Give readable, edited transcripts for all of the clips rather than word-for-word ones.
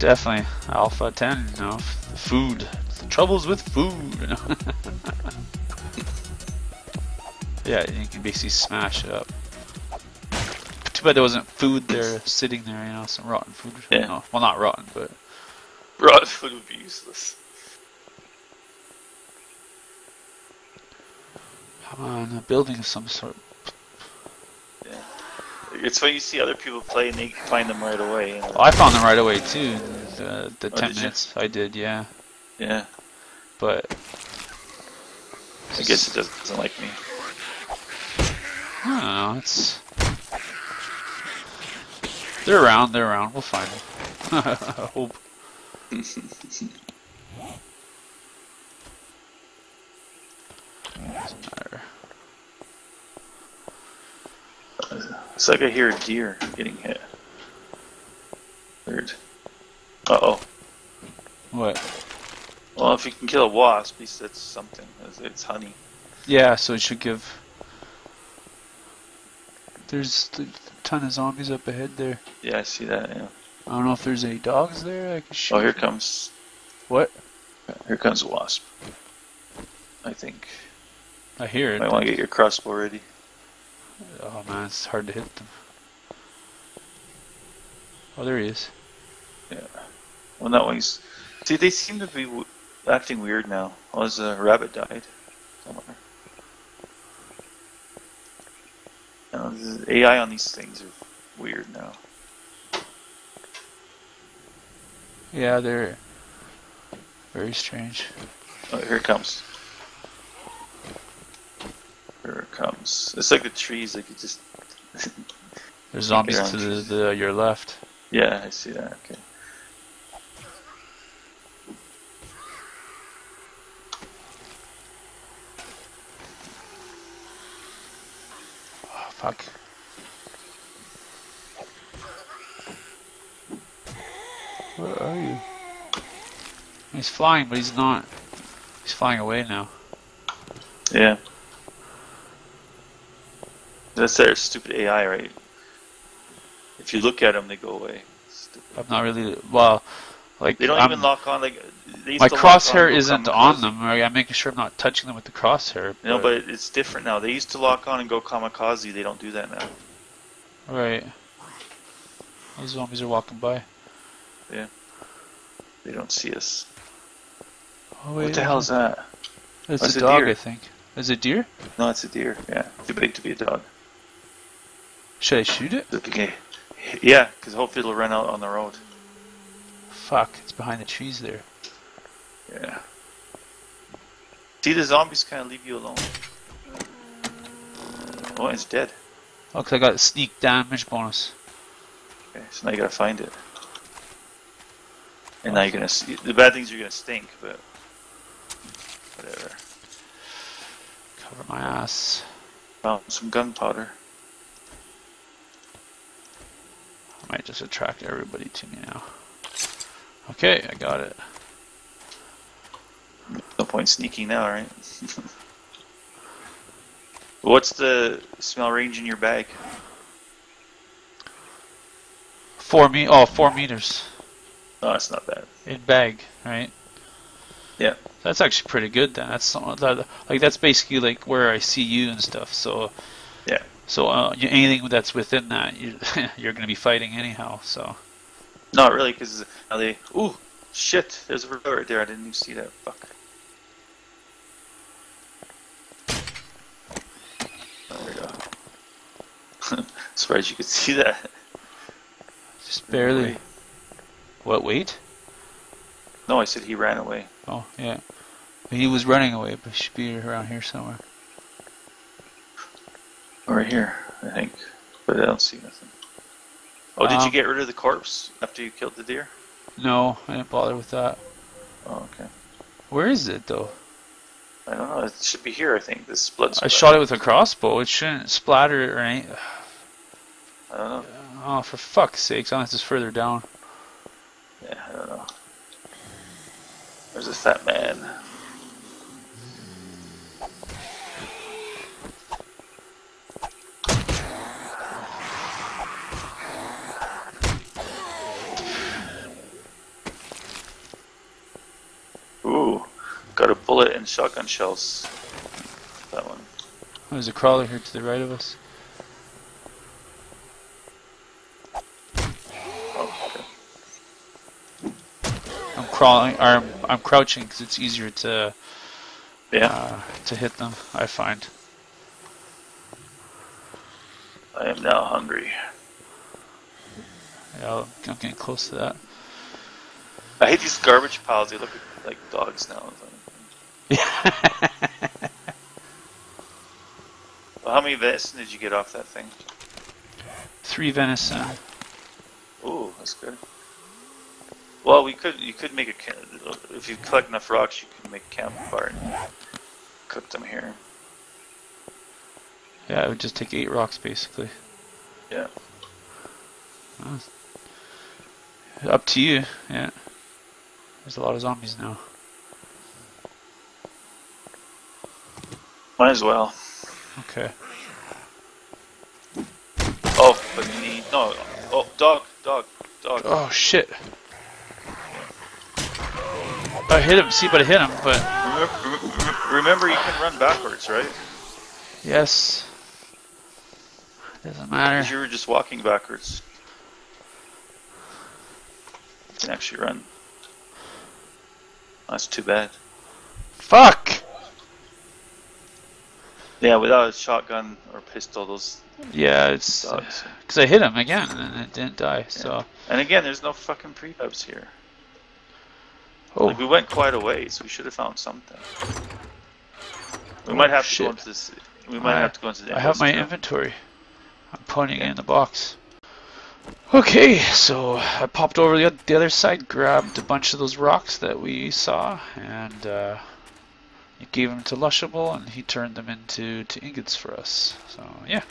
definitely. Alpha 10, you know, food. The troubles with food. You know? Yeah, you can basically smash it up. Too bad there wasn't food there sitting there, you know, some rotten food. Yeah. No, well, not rotten, but... rotten food would be useless. Come on, a building of some sort. Yeah. It's when you see other people play and they find them right away. You know? Well, I found them right away too. The 10 minutes I did, yeah. Yeah. But... I guess it doesn't like me. I don't know, it's... They're around, we'll find them. I hope. Doesn't matter. It's like I hear a deer getting hit. Weird. Uh-oh. What? Well, if you can kill a wasp, at least that's something. It's honey. Yeah, so it should give... There's a ton of zombies up ahead there. Yeah, I see that, yeah. I don't know if there's any dogs there I can shoot. Oh, here comes... What? Here comes a wasp. I think. I hear it. I want to get your crossbow ready. Oh man, it's hard to hit them. Oh, there he is. Yeah. Well, that one's... See, they seem to be acting weird now. Oh, there's a rabbit died somewhere. No, the AI on these things are weird now. Yeah, they're very strange. Oh, here it comes. Here it comes. It's like the trees, like you just... There's zombies to the your left. Yeah, I see that, okay. Fuck. Where are you? He's flying, but he's not. He's flying away now. Yeah. That's their stupid AI, right? If you look at them, they go away. Stupid. I'm not really. Well, like they don't even lock on. Like they used my crosshair isn't on them. Right? I'm making sure I'm not touching them with the crosshair. But... No, but it's different now. They used to lock on and go kamikaze. They don't do that now. Right. Those zombies are walking by. Yeah. They don't see us. Oh, wait, what the hell is that? It's a dog, I think. Is it a deer? No, it's a deer. Yeah, too big to be a dog. Should I shoot it? Okay. Yeah, because hopefully it'll run out on the road. Fuck! It's behind the trees there. Yeah. See, the zombies kind of leave you alone. Oh, it's dead. Oh, cause I got a sneak damage bonus. Okay, so now you gotta find it. And now you're gonna see, the bad things are gonna stink, but whatever. Cover my ass. Found some gunpowder. I might just attract everybody to me now. Okay, I got it. No point sneaking now, right? What's the smell range in your bag? 4 meters. Oh, it's not bad. In bag, right? Yeah. That's actually pretty good then. That's something like that's basically like where I see you and stuff. So yeah. So anything that's within that, you're gonna be fighting anyhow. So. Not really, because now they. Ooh, shit! There's a road right there. I didn't even see that. Fuck. There we go. Surprised you could see that. Just barely. What, wait? No, I said he ran away. Oh, yeah. He was running away, but he should be around here somewhere. Or here, I think. But I don't see nothing. Oh, did you get rid of the corpse after you killed the deer? No, I didn't bother with that. Oh, okay. Where is it, though? I don't know. It should be here, I think. This blood splatter. I shot it with a crossbow. It shouldn't splatter or anything. I don't know. Oh, for fuck's sake. Unless it's further down. Yeah, I don't know. There's a fat man. Ooh, got a bullet and shotgun shells. That one. Oh, there's a crawler here to the right of us. Oh, okay. I'm crawling, or I'm crouching because it's easier to, to hit them, I find. I am now hungry. Yeah, I'm getting close to that. I hate these garbage piles. They look like dogs now. Yeah. Well, how many venison did you get off that thing? 3 venison. Ooh, that's good. Well, you could make a, if you collect enough rocks, you could make a campfire and cook them here. Yeah, it would just take 8 rocks basically. Yeah. Well, up to you. Yeah. There's a lot of zombies now. Might as well. Okay. Oh, but you need... No. Oh, dog. Oh, shit. I hit him. See, but I hit him, but... Remember, you can run backwards, right? Yes. Doesn't matter. Because you were just walking backwards. You can actually run. That's too bad. Fuck! Yeah, without a shotgun or pistol, those... Yeah, it's... Because I hit him again, and it didn't die, so... And again, there's no fucking prepubs here. Oh. Like, we went quite a ways, we should have found something. We might have to go into this... We might have to go into the... I have my inventory. I'm pointing it in the box. Okay, so I popped over the other side, grabbed a bunch of those rocks that we saw, and... You gave them to Lushable, and he turned them into ingots for us. So yeah,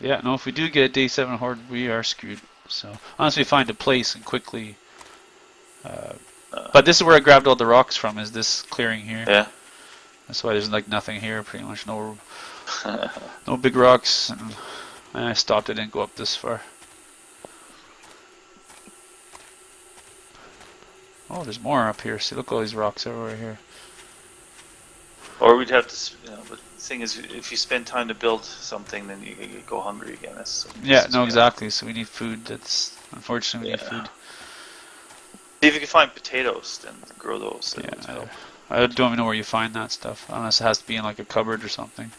yeah. No, if we do get a day 7 horde, we are screwed. So unless we find a place and quickly. But this is where I grabbed all the rocks from. Is this clearing here? Yeah. That's why there's like nothing here. Pretty much no big rocks. And I stopped. I didn't go up this far. Oh, there's more up here. See, look, all these rocks everywhere here. Or we'd have to, you know, but the thing is, if you spend time to build something, then you go hungry again. That's yeah, no, exactly. So we need food. That's, unfortunately, we need food. See if you can find potatoes, then grow those. Yeah, I don't even know where you find that stuff, unless it has to be in like a cupboard or something.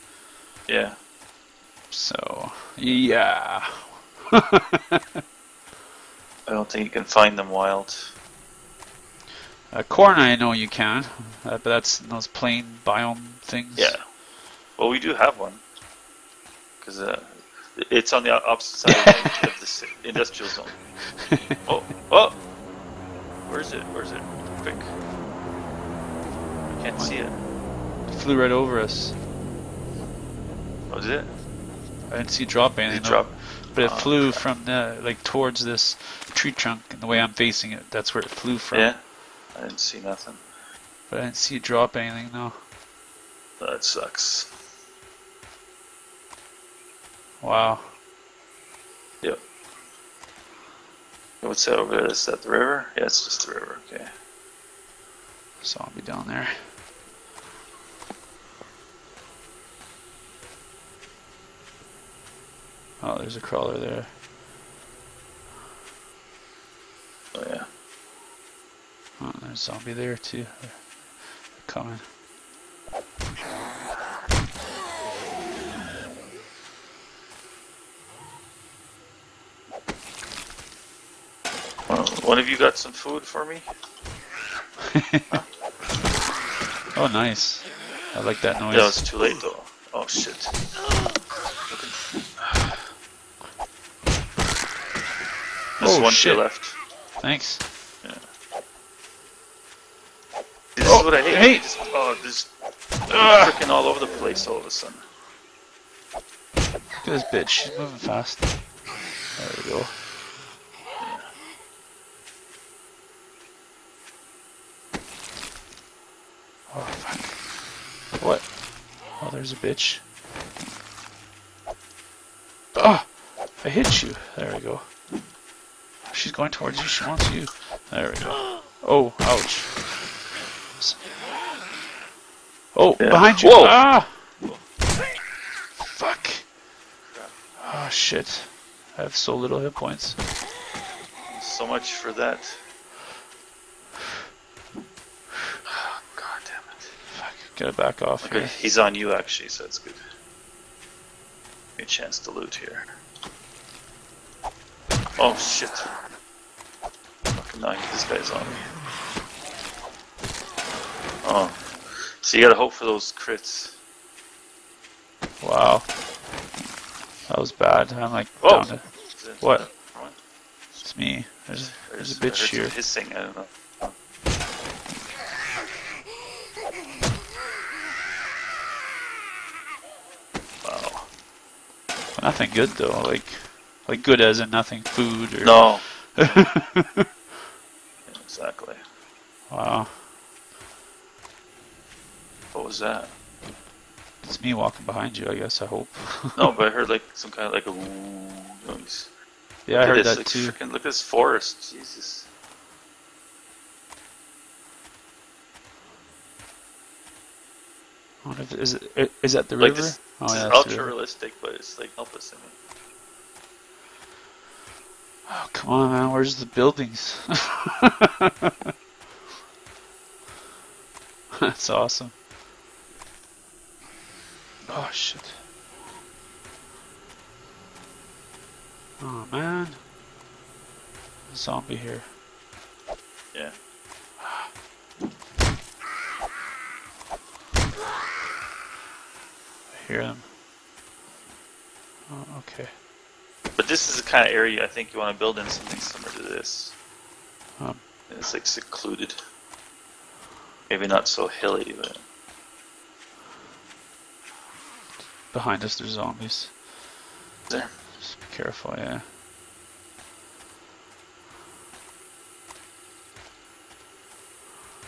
Yeah. So, yeah. I don't think you can find them wild. Corn, I know you can, but that's in those plain biome things. Yeah. Well, we do have one, because it's on the opposite side of this industrial zone. Oh, oh! Where's it? Quick! I can't see it. It flew right over us. What was it? I didn't see it drop anything. But it flew from the towards this tree trunk, and the way I'm facing it, that's where it flew from. Yeah. I didn't see nothing. But I didn't see it drop anything, though. That sucks. Wow. Yep. What's that over there? Is that the river? Yeah, it's just the river, okay. Zombie down there. Oh, there's a crawler there. Oh, yeah. Oh, there's a zombie there too. They're coming. One of you got some food for me? Huh? Oh, nice. I like that noise. No, it's too late though. Oh shit. There's one shit left. Thanks. This is what I hate. Freaking all over the place all of a sudden. Look at this bitch, she's moving fast. There we go. Oh, fuck. What? Oh, there's a bitch. Ah! Oh, I hit you. There we go. She's going towards you, she wants you. There we go. Oh, ouch. Oh, yeah. Behind you. Whoa. Ah! Fuck. Oh, shit. I have so little hit points. So much for that. Oh, God damn it. Fuck. Gotta back off. Okay, here. He's on you, actually, so that's good. Good chance to loot here. Oh, shit. Fucking knowing this guy's on me. Oh. So you gotta hope for those crits. Wow. That was bad. I'm like, oh! What? It's me. There's a bitch here. Hissing, I don't know. Oh. Wow. Nothing good though, like good as in nothing food or... No. Yeah, exactly. Wow. What was that? It's me walking behind you, I guess, I hope. No, but I heard like some kind of like a ooh noise. Yeah, I heard that too. Freaking, look at this forest, Jesus. I wonder if, is that the river? This, oh, this, yeah, is ultra realistic, but it's like helpless, I mean. Oh, come on, man, where's the buildings? That's awesome. Oh, shit. Oh, man. A zombie here. Yeah. I hear them. Oh, okay. But this is the kind of area I think you want to build in something similar to this. It's like secluded. Maybe not so hilly, but... Behind us there's zombies. There. Just be careful, yeah.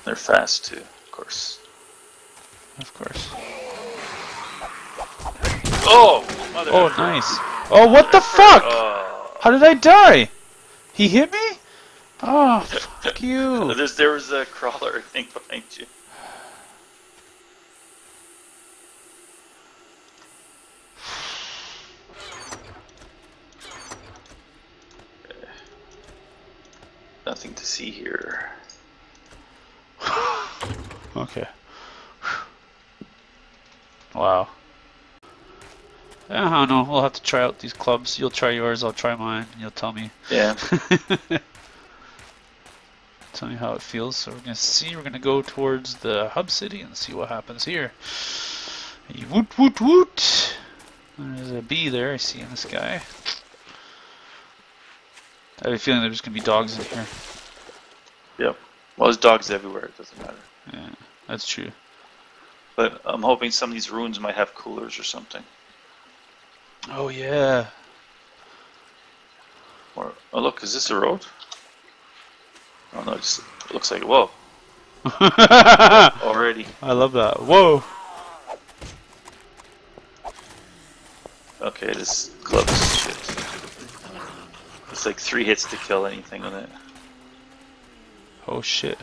They're fast too, of course. Of course. Oh! Mother. Oh, nice. Oh, what the fuck? Oh. How did I die? He hit me? Oh, fuck you. There was a crawler thing behind you. Nothing to see here. Okay. Wow. I don't know. We'll have to try out these clubs. You'll try yours. I'll try mine. You'll tell me. Yeah. Tell me how it feels. So we're gonna see. We're gonna go towards the hub city and see what happens here. Woot woot woot. There's a bee there. I see in the sky. I have a feeling there's going to be dogs in here. Yep. Well, there's dogs everywhere. It doesn't matter. Yeah, that's true. But I'm hoping some of these ruins might have coolers or something. Oh, yeah. Or, oh, look, is this a road? Oh, no, it looks like, whoa. Already. I love that. Whoa. Okay, this club is shit. It's like 3 hits to kill anything on it. Oh shit.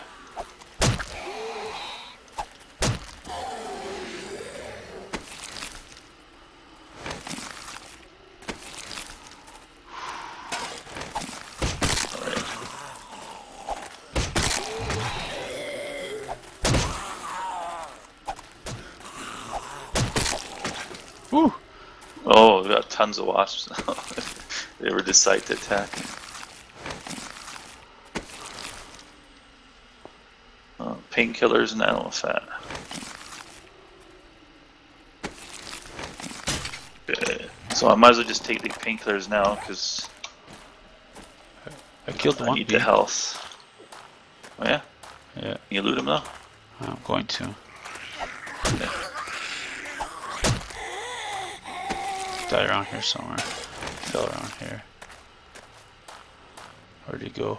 Alright. Woo! Oh, we got tons of wasps now. They ever decide to attack. Oh, painkillers and animal fat. Good. So I might as well just take the painkillers now because I killed one. I need the health. Oh yeah. Yeah. Can you loot him now? I'm going to. Yeah. Die around here somewhere. Fell around here. Where'd he go?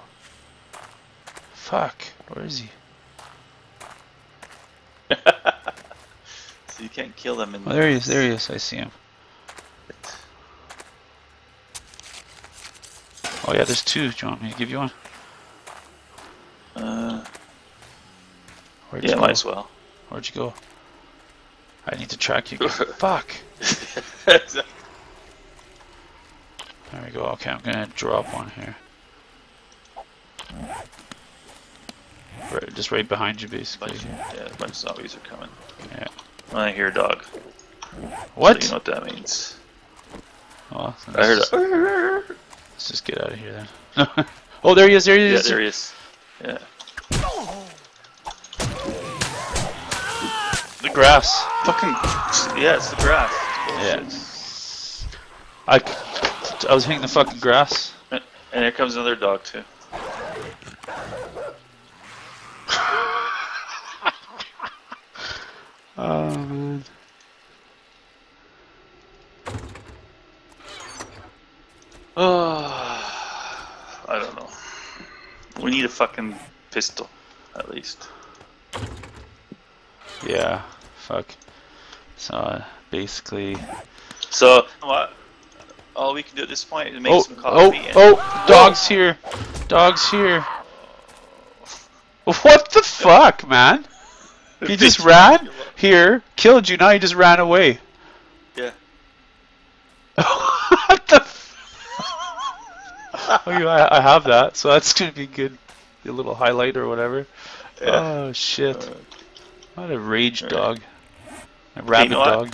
Fuck, where is he? So you can't kill them in the... Oh, there he is, I see him. Oh yeah, there's 2, do you want me to give you one? Where'd you go? Might as well. Where'd you go? I need to track you. Fuck! There we go. Okay, I'm gonna drop one here. Right, just right behind you, basically. Yeah, a bunch of zombies are coming. Yeah. I hear a dog. What? So you know what that means. Well, I heard a... Let's just get out of here then. Oh, there he is! There he is! Yeah, there he is. Yeah. The grass. Fucking. Yeah, it's the grass. It's I was hitting the fucking grass. And here comes another dog too. Oh man. Oh, I don't know. We need a fucking pistol, at least. Yeah, fuck. So basically. So what? All we can do at this point is make some coffee. Dogs here! Dogs here! What the fuck, man? He just ran here, killed you. Now he just ran away. Yeah. What the? I have that, so that's gonna be good. A little highlight or whatever. Yeah. Oh shit! What a rage dog! A rabid dog.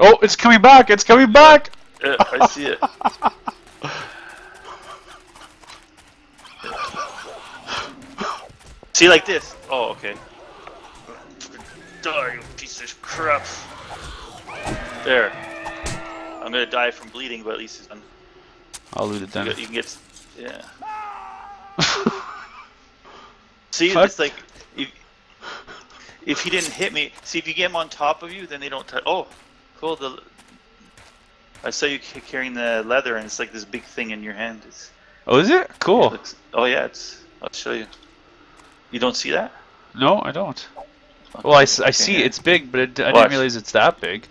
Oh, it's coming back! It's coming back! Yeah, I see it. See, like this. Oh, okay. Die, you piece of crap. There. I'm gonna die from bleeding, but at least it's done. I'll loot it then. You can get. Yeah. See, it's like. If he didn't hit me. See, if you get him on top of you, then they don't touch. Oh, cool. I saw you carrying the leather, and it's like this big thing in your hand. It's, oh, is it? Cool. It looks, oh, yeah. It's. I'll show you. You don't see that? No, I don't. Okay. Well, I see it's big, but I didn't realize it's that big.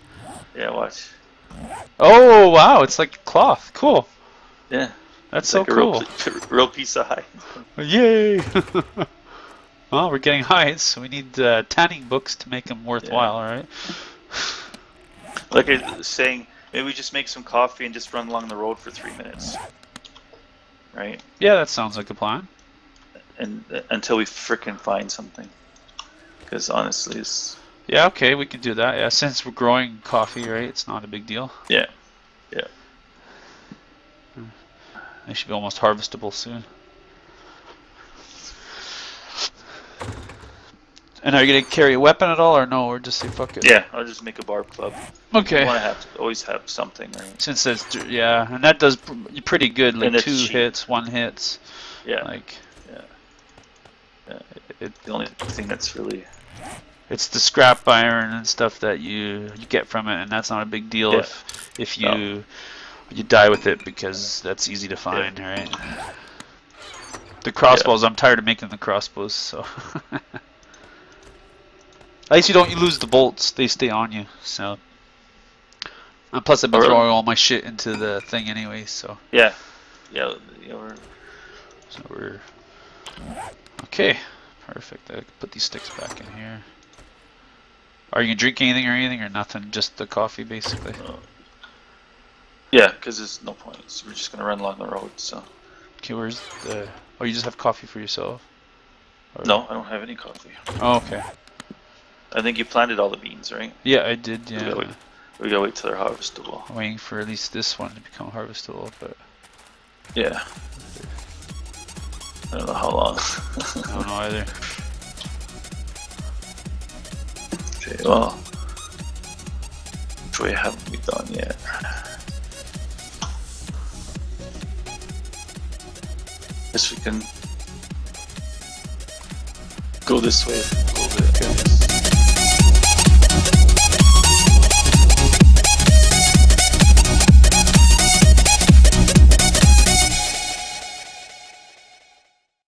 Yeah, watch. Oh, wow. It's like cloth. Cool. Yeah. That's so cool. Real piece of hide. Yay! Well, we're getting hides, so we need tanning books to make them worthwhile, alright? Like I was saying, maybe we just make some coffee and just run along the road for 3 minutes. Right? Yeah, that sounds like a plan. And until we frickin' find something. Because honestly, it's... Yeah, okay, we can do that. Yeah, since we're growing coffee, right, it's not a big deal. Yeah. Yeah. They should be almost harvestable soon. And are you going to carry a weapon at all, or no? Or just say fuck it? Yeah, I'll just make a barb club. Okay. You want to always have something, right? Since that's... Yeah, and that does pretty good. Like 2 hits, 1 hit. Yeah. Like... Yeah, it's the only thing that's really... It's the scrap iron and stuff that you get from it, and that's not a big deal if you you die with it, because that's easy to find, right? The crossbows, I'm tired of making the crossbows, so... At least you lose the bolts, they stay on you, so... And plus I've been throwing all my shit into the thing anyway, so... Yeah. Yeah, Okay, perfect. I can put these sticks back in here. Are you gonna drink anything or nothing? Just the coffee, basically. Yeah, because there's no point. We're just gonna run along the road. So. Okay, where's the? Oh, you just have coffee for yourself? Or... No, I don't have any coffee. Oh, okay. I think you planted all the beans, right? Yeah, I did. Yeah. We gotta wait till they're harvestable. I'm waiting for at least this one to become harvestable, but. Yeah. I don't know how long. I don't know either. Okay, well, which way haven't we done yet? Guess we can go this way a little bit.